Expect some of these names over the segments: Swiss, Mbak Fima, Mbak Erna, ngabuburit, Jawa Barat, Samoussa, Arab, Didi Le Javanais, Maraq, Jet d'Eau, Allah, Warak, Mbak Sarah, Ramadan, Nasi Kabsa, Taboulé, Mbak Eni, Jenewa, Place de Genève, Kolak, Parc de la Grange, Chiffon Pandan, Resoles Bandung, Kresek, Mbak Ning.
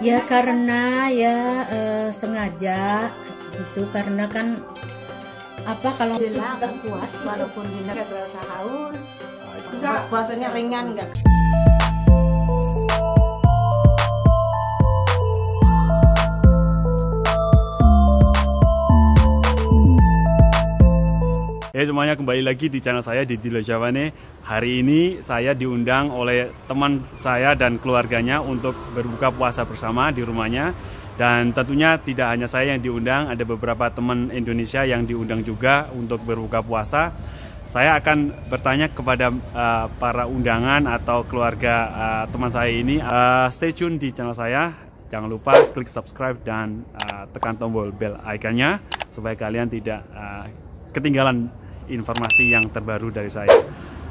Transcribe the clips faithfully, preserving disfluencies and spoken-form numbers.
Ya karena ya eh, sengaja gitu, karena kan apa kalau kita nggak puas walaupun tidak terasa haus, enggak puasanya ringan enggak. Ya semuanya, kembali lagi di channel saya Didi Le Javanais. Hari ini saya diundang oleh teman saya dan keluarganya untuk berbuka puasa bersama di rumahnya. Dan tentunya tidak hanya saya yang diundang, ada beberapa teman Indonesia yang diundang juga untuk berbuka puasa. Saya akan bertanya kepada uh, para undangan atau keluarga uh, teman saya ini. uh, Stay tune di channel saya. Jangan lupa klik subscribe dan uh, tekan tombol bell ikonnya, supaya kalian tidak uh, ketinggalan informasi yang terbaru dari saya.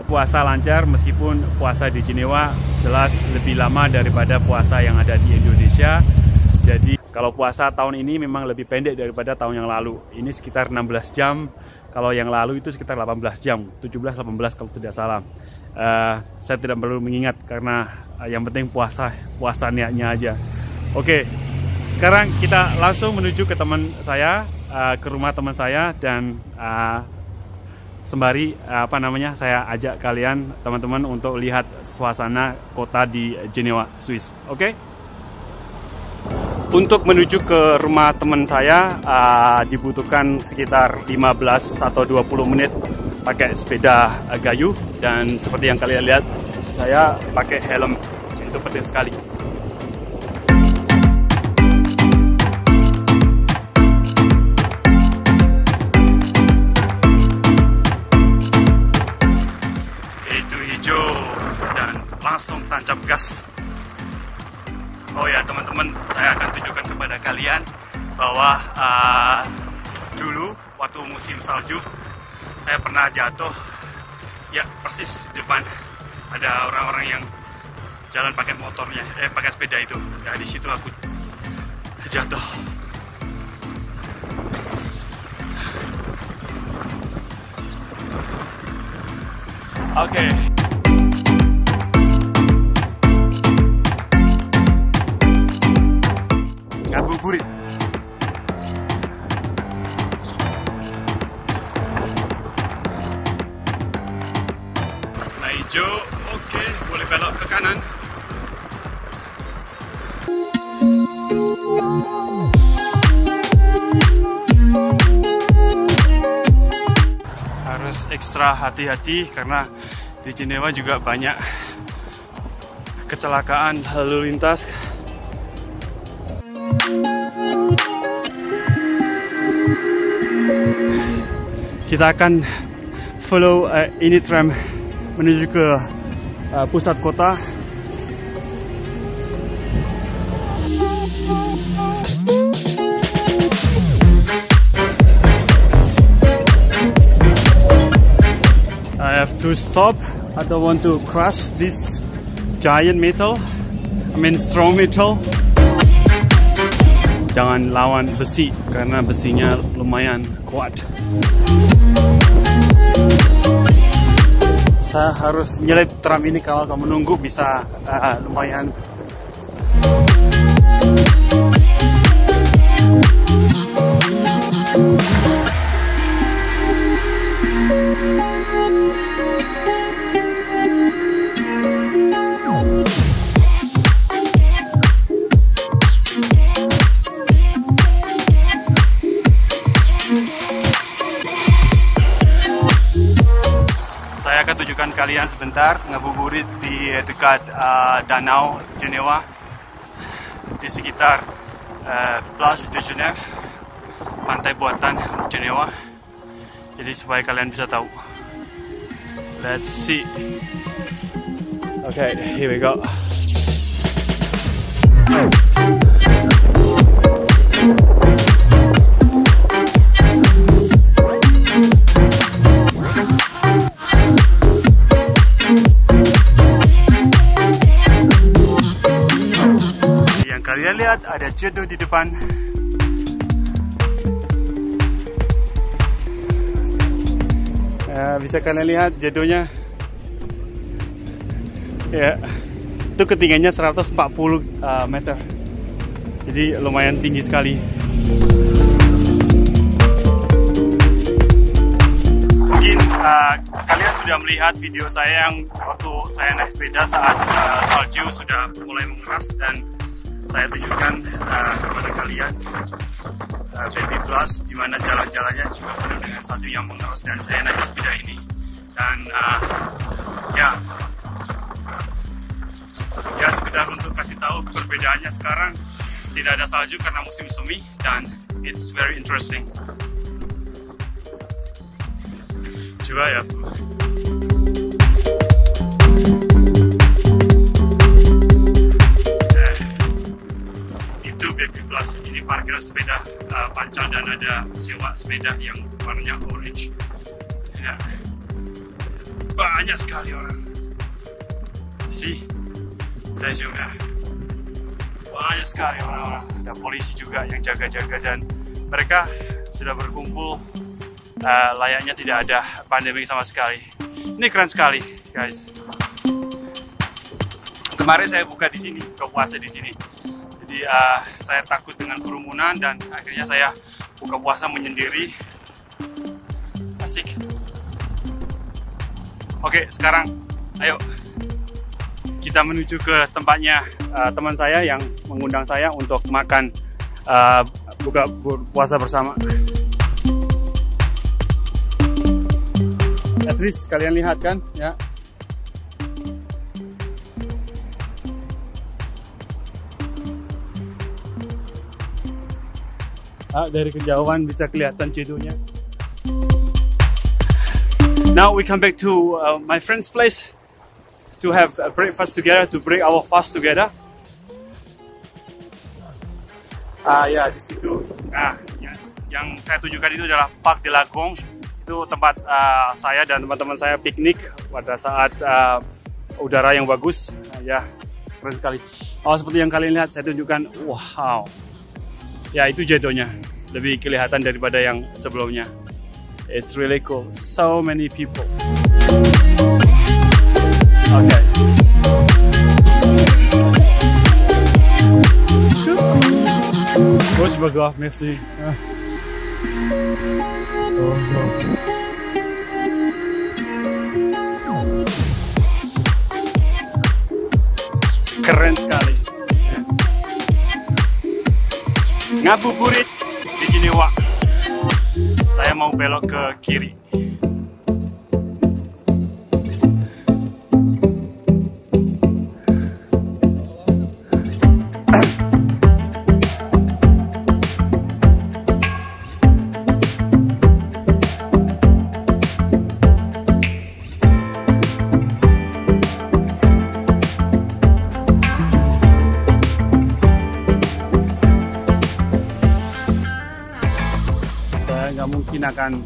Puasa lancar, meskipun puasa di Jenewa jelas lebih lama daripada puasa yang ada di Indonesia. Jadi kalau puasa tahun ini memang lebih pendek daripada tahun yang lalu. Ini sekitar enam belas jam. Kalau yang lalu itu sekitar delapan belas jam, tujuh belas delapan belas kalau tidak salah. uh, Saya tidak perlu mengingat karena uh, yang penting puasa, puasa niatnya aja. Oke, sekarang kita langsung menuju ke teman saya, uh, ke rumah teman saya. Dan uh, sembari apa namanya, saya ajak kalian teman-teman untuk lihat suasana kota di Jenewa, Swiss. Oke? Okay? Untuk menuju ke rumah teman saya uh, dibutuhkan sekitar lima belas atau dua puluh menit pakai sepeda gayuh, dan seperti yang kalian lihat saya pakai helm. Itu penting sekali. Langsung tancap gas. Oh ya teman-teman, saya akan tunjukkan kepada kalian bahwa uh, dulu waktu musim salju saya pernah jatuh. Ya persis di depan ada orang-orang yang jalan pakai motornya, eh pakai sepeda itu. Ya di situ aku jatuh. Oke. Okay. Ngabuburit. Nah hijau, oke, boleh belok ke kanan. Harus ekstra hati-hati karena di Jenewa juga banyak kecelakaan lalu lintas. Kita akan follow uh, ini tram menuju ke uh, pusat kota. I have to stop. I don't want to crush this giant metal. I mean strong metal. Jangan lawan besi karena besinya lumayan kuat. Saya harus nyelip tram ini, kalau kamu nunggu bisa uh, lumayan. Kalian sebentar ngabuburit di dekat uh, danau Jenewa di sekitar uh, Place de Genève, pantai buatan Jenewa. Jadi supaya kalian bisa tahu. Let's see. Okay, here we go. Lihat ada Jet d'Eau di depan. Ya, bisa kalian lihat Jet d'Eau-nya. Ya, itu ketinggiannya seratus empat puluh uh, meter. Jadi lumayan tinggi sekali. Mungkin uh, kalian sudah melihat video saya yang waktu saya naik sepeda saat uh, salju sudah mulai mengeras, dan saya tunjukkan uh, kepada kalian uh, baby bus di mana jalan-jalannya juga penuh dengan salju yang mengeras, dan saya naik sepeda ini. Dan uh, ya ya sekedar untuk kasih tahu perbedaannya, sekarang tidak ada salju karena musim semi, dan it's very interesting juga ya. Nah, itu baby plus, ini parkir sepeda uh, pancal, dan ada sewa sepeda yang warnanya orange. Nah, banyak sekali orang sih. Saya juga banyak sekali orang-orang, ada polisi juga yang jaga-jaga, dan mereka sudah berkumpul uh, layaknya tidak ada pandemi sama sekali. Ini keren sekali guys. Kemarin saya buka di sini, buka puasa di sini, jadi uh, saya takut dengan kerumunan, dan akhirnya saya buka puasa menyendiri. Asik. Oke, sekarang ayo kita menuju ke tempatnya uh, teman saya yang mengundang saya untuk makan uh, buka puasa bersama. At least kalian lihat kan ya, ah, dari kejauhan bisa kelihatan cedunya. Now we come back to uh, my friend's place to have a breakfast together, to break our fast together. Ah ya, di situ. Nah, yang, yang saya tunjukkan itu adalah Parc de la Grange. Itu tempat uh, saya dan teman-teman saya piknik pada saat uh, udara yang bagus. Nah, ya, keren sekali. Oh, seperti yang kalian lihat saya tunjukkan. Wow. Ya, itu Jet d'Eau-nya. Lebih kelihatan daripada yang sebelumnya. It's really cool. So many people. Oke. Okay. Oh, super grave, merci. Ah. Oh, oh. Keren sekali. Ngabuburit di Jenewa. Saya mau belok ke kiri. Akan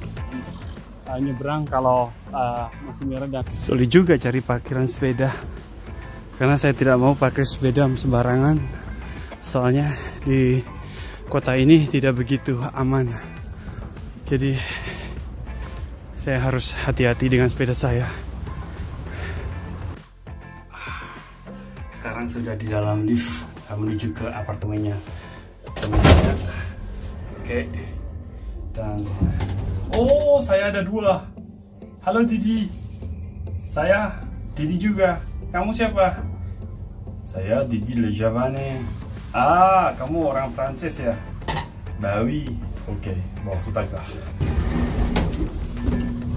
uh, nyebrang kalau uh, masih merah, dan sulit juga cari parkiran sepeda karena saya tidak mau parkir sepeda sembarangan, soalnya di kota ini tidak begitu aman, jadi saya harus hati-hati dengan sepeda saya. Sekarang sudah di dalam lift menuju ke apartemennya teman saya. Oke, okay. Dan oh, saya ada dua. Halo Didi. Saya Didi juga. Kamu siapa? Saya Didi Le Javanais. Ah, kamu orang Prancis ya? Bah oui. Oke, okay. Bon,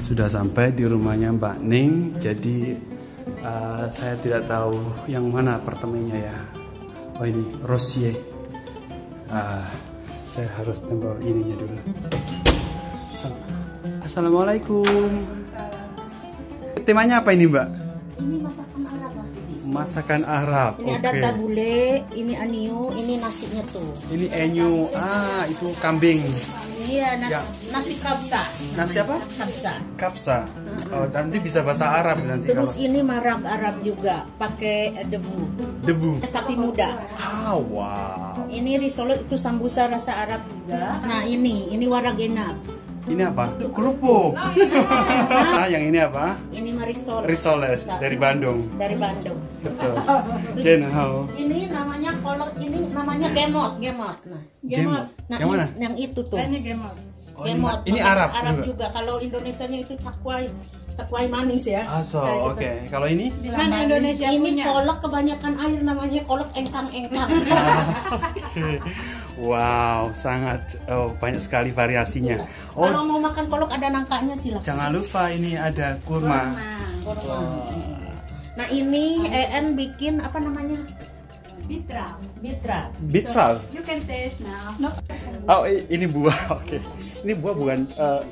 sudah sampai di rumahnya Mbak Ning. Jadi uh, saya tidak tahu yang mana apartemennya ya. Oh, ini Rosier. uh, Saya harus tempel ininya dulu. Assalamualaikum. Temanya apa ini Mbak? Ini masakan Arab. Masakan Arab. Ini okay. Ada taboulé, ini anyu, ini nasinya tuh. Ini enyu, ah itu kambing. Iya, nasi, ya. Nasi kabsa. Nasi apa? Kabsa. Kabsa. Oh, nanti bisa bahasa Arab nanti. Terus kalau... ini maraq Arab juga, pakai debu. Debu. Sapi muda. Ah, wow. Ini risol itu sambusa rasa Arab juga. Nah ini, ini warak enak. Ini apa? Itu kerupuk. Nah, yang ini apa? Ini risoles. Risoles dari Bandung. Dari Bandung. Betul. Jenewa. Ini namanya kolot, ini namanya gemot, gemot. Nah, gemot. Nah, yang mana? Yang itu tuh. Ini gemot. Oh, gemot. Ini Arab. Arab juga. Kalau Indonesianya itu cakwai. Cakwai manis ya. Ah, so, nah, oke. Okay. Kalau ini? Di mana Indonesia ini punya? Kolok kebanyakan air, namanya kolok engkang-engkang. Wow, sangat oh, banyak sekali variasinya. Oh, kalau mau makan kolok ada nangkanya silakan. Jangan lupa ini ada kurma. Kurma. kurma. Wow. Nah, ini En bikin apa namanya? Bitra, bitra, bitra. You can taste now. No. Oh, ini buah. Oke. Okay. Ini buah bukan uh,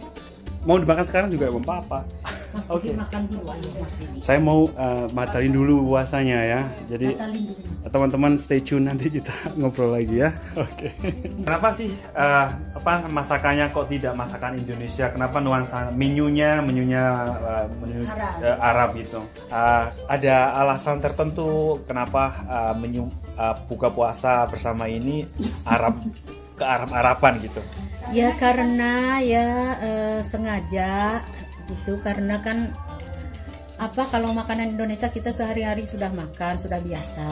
mau dimakan sekarang juga belum apa-apa. Mas okay. Makan dulu, ayo, mas saya mau uh, matalin dulu puasanya ya. Jadi teman-teman stay tune, nanti kita ngobrol lagi ya. Oke. Okay. Kenapa sih uh, apa masakannya kok tidak masakan Indonesia? Kenapa nuansa menyunya menyunya uh, menu uh, Arab gitu? Uh, ada alasan tertentu kenapa uh, menu uh, buka puasa bersama ini Arab ke Arab-Araban gitu? Ya karena ya eh, sengaja gitu, karena kan apa kalau makanan Indonesia kita sehari-hari sudah makan, sudah biasa.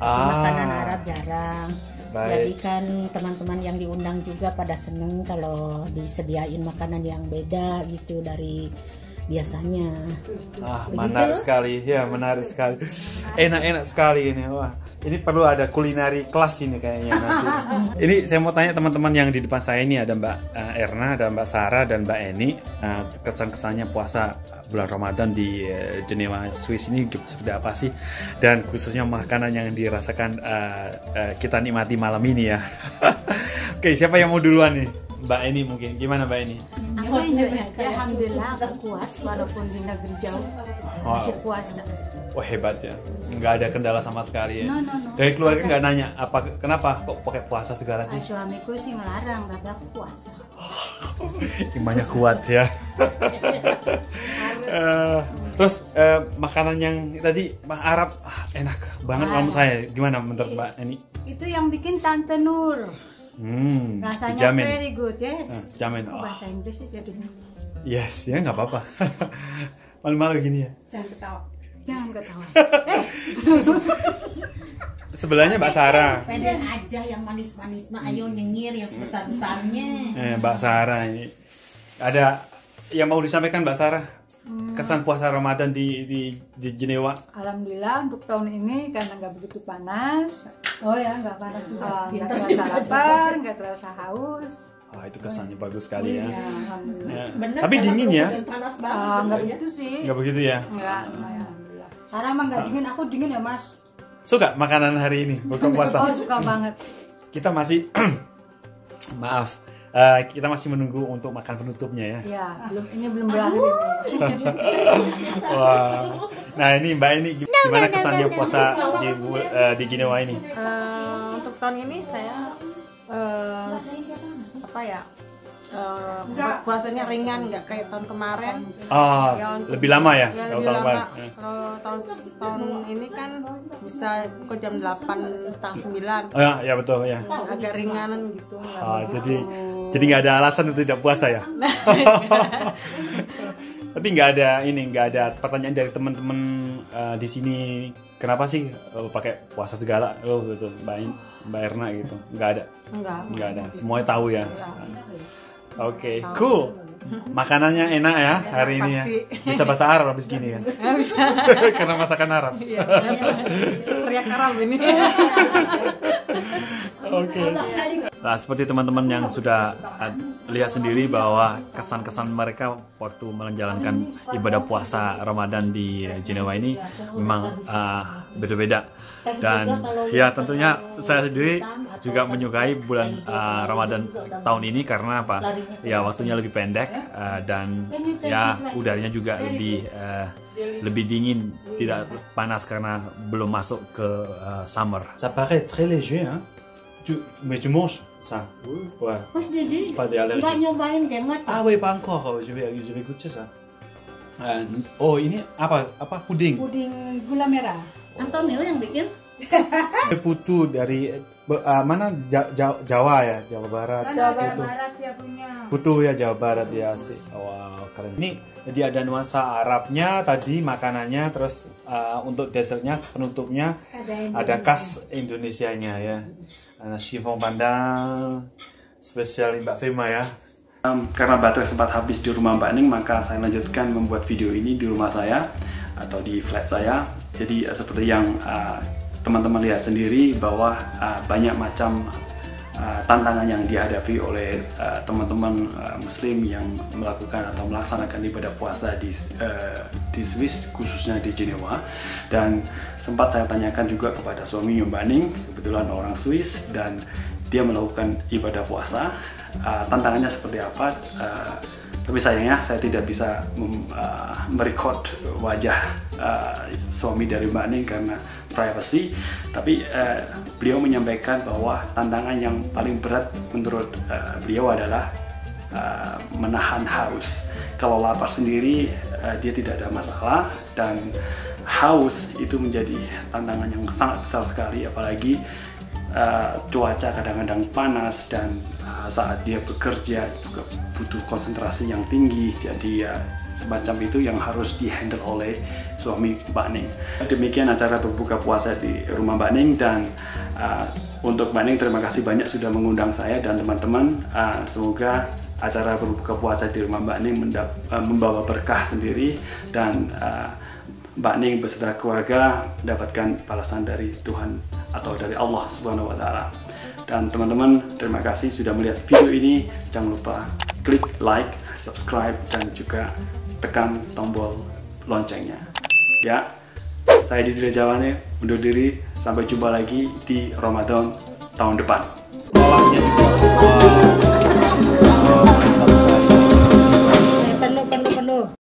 Ah, makanan Arab jarang. Baik. Jadi kan teman-teman yang diundang juga pada seneng kalau disediain makanan yang beda gitu dari biasanya. Ah, begitu? Menarik sekali ya, menarik sekali. Enak-enak sekali ini. Wah, ini perlu ada kulinari kelas ini kayaknya nanti. Ini saya mau tanya teman-teman yang di depan saya ini, ada Mbak Erna, ada Mbak Sarah, dan Mbak Eni. Kesan-kesannya puasa bulan Ramadan di Jenewa, Swiss ini seperti apa sih? Dan khususnya makanan yang dirasakan kita nikmati malam ini ya. Oke, siapa yang mau duluan nih? Mbak Eni mungkin, gimana Mbak Eni? Aku Indonesia, alhamdulillah agak kuat walaupun di negeri jauh, masih puasa. Wah, hebat ya, nggak ada kendala sama sekali ya. No, no, no. Dari keluarga nggak nanya, apa kenapa kok pakai puasa segala sih? Suamiku sih melarang, tapi aku puasa. Imannya kuat ya. uh, terus uh, makanan yang tadi Arab ah, enak banget menurut nah, saya, gimana menurut Mbak Eni? Itu yang bikin Tante Nur. Hmm, rasanya dijamin. Very good, yes. Uh, jamin. Oh. Bahasa Inggris sih jadi. Yes, ya nggak apa-apa. Malu-malu gini ya. Jangan ketawa. Jangan ketawa. Eh. Sebelahnya Mbak Sarah. Pengen aja yang manis-manis, nah, ayo nyengir yang sebesar-besarnya. Eh, Mbak Sarah ini ada yang mau disampaikan Mbak Sarah? Kesan puasa Ramadan di, di, di Jenewa? Alhamdulillah untuk tahun ini karena nggak begitu panas. Oh ya, nggak panas juga. Nggak terasa lapar, nggak terasa haus. Oh, itu kesannya bagus sekali ya. Iya, alhamdulillah. Bener, tapi dingin ya? Panas banget. Uh, nggak begitu sih. Nggak begitu ya? Nggak, alhamdulillah. Sarah mah nggak dingin, aku dingin ya mas. Suka makanan hari ini buka puasa? Oh, suka banget. Kita masih, maaf. Uh, kita masih menunggu untuk makan penutupnya ya. Iya, belum, ini belum berakhir. Wow. Nah ini Mbak Eni, gimana kesannya puasa di uh, di Jenewa ini? Uh, untuk tahun ini saya uh, apa ya? Uh, puasanya ringan, nggak kayak tahun kemarin. Oh, ya, untuk, lebih lama ya? Ya lebih tahun lama. Ya. Kalau tahun tahun ini kan bisa ke jam delapan setengah sembilan. Oh, ya, ya betul ya. Agak ringanan gitu. Ah, jadi Jadi nggak ada alasan untuk tidak puasa ya. Tapi nggak ada ini, nggak ada pertanyaan dari teman-teman uh, di sini. Kenapa sih uh, pakai puasa segala? Oh gitu, Mbak, Mbak Erna gitu, nggak ada. Nggak. Nggak ada. Semuanya tahu ya. Oke, okay. Cool. Makanannya enak ya hari ini ya. Bisa bahasa Arab habis gini ya. Bisa. Karena masakan Arab. Iya. Teriak Arab ini. Oke. Okay. Nah, seperti teman-teman yang sudah lihat sendiri bahwa kesan-kesan mereka waktu menjalankan ibadah puasa Ramadan di Jenewa ini memang uh, beda-beda. Dan ya tentunya saya sendiri juga menyukai bulan uh, Ramadan tahun ini karena apa? Ya waktunya lebih pendek uh, dan ya udaranya juga lebih uh, lebih dingin, tidak panas karena belum masuk ke uh, summer. Ça paraît très léger, hein? Tu, mais tu manges ça? Ouais. Moi je te dis, pas d'allergie. Ah oui, pas encore. Je vais, je vais goûter ça. Uh, oh, ini apa? Apa puding? Puding gula merah. Antonio yang bikin? Putu dari uh, mana Jawa, Jawa ya Jawa Barat. Jawa Putu. Barat ya punya. Putu ya Jawa Barat dia asli. Wow keren. Ini jadi ada nuansa Arabnya tadi makanannya, terus uh, untuk dessertnya penutupnya ada, Indonesia. Ada khas Indonesianya ya. Chiffon bandang spesial Mbak Fima ya. Um, karena baterai sempat habis di rumah Mbak Ning, maka saya lanjutkan membuat video ini di rumah saya atau di flat saya. Jadi uh, seperti yang uh, teman-teman lihat sendiri bahwa uh, banyak macam uh, tantangan yang dihadapi oleh teman-teman uh, uh, Muslim yang melakukan atau melaksanakan ibadah puasa di uh, di Swiss, khususnya di Jenewa. Dan sempat saya tanyakan juga kepada suami Mbak Ning, kebetulan orang Swiss dan dia melakukan ibadah puasa. Uh, tantangannya seperti apa, uh, tapi sayangnya saya tidak bisa uh, merecord wajah uh, suami dari Mbak Ning karena privacy, tapi uh, beliau menyampaikan bahwa tantangan yang paling berat menurut uh, beliau adalah uh, menahan haus. Kalau lapar sendiri uh, dia tidak ada masalah, dan haus itu menjadi tantangan yang sangat besar sekali, apalagi Uh, cuaca kadang-kadang panas dan uh, saat dia bekerja juga butuh konsentrasi yang tinggi. Jadi uh, semacam itu yang harus dihandle oleh suami Mbak Ning. Demikian acara berbuka puasa di rumah Mbak Ning, dan uh, untuk Mbak Ning terima kasih banyak sudah mengundang saya dan teman-teman. Uh, semoga acara berbuka puasa di rumah Mbak Ning uh, membawa berkah sendiri, dan uh, Mbak Ning beserta keluarga mendapatkan balasan dari Tuhan atau dari Allah Subhanahu wa Ta'ala. Dan teman-teman, terima kasih sudah melihat video ini. Jangan lupa klik like, subscribe, dan juga tekan tombol loncengnya. Ya, saya Didi Le Javanais undur diri. Sampai jumpa lagi di Ramadan tahun depan.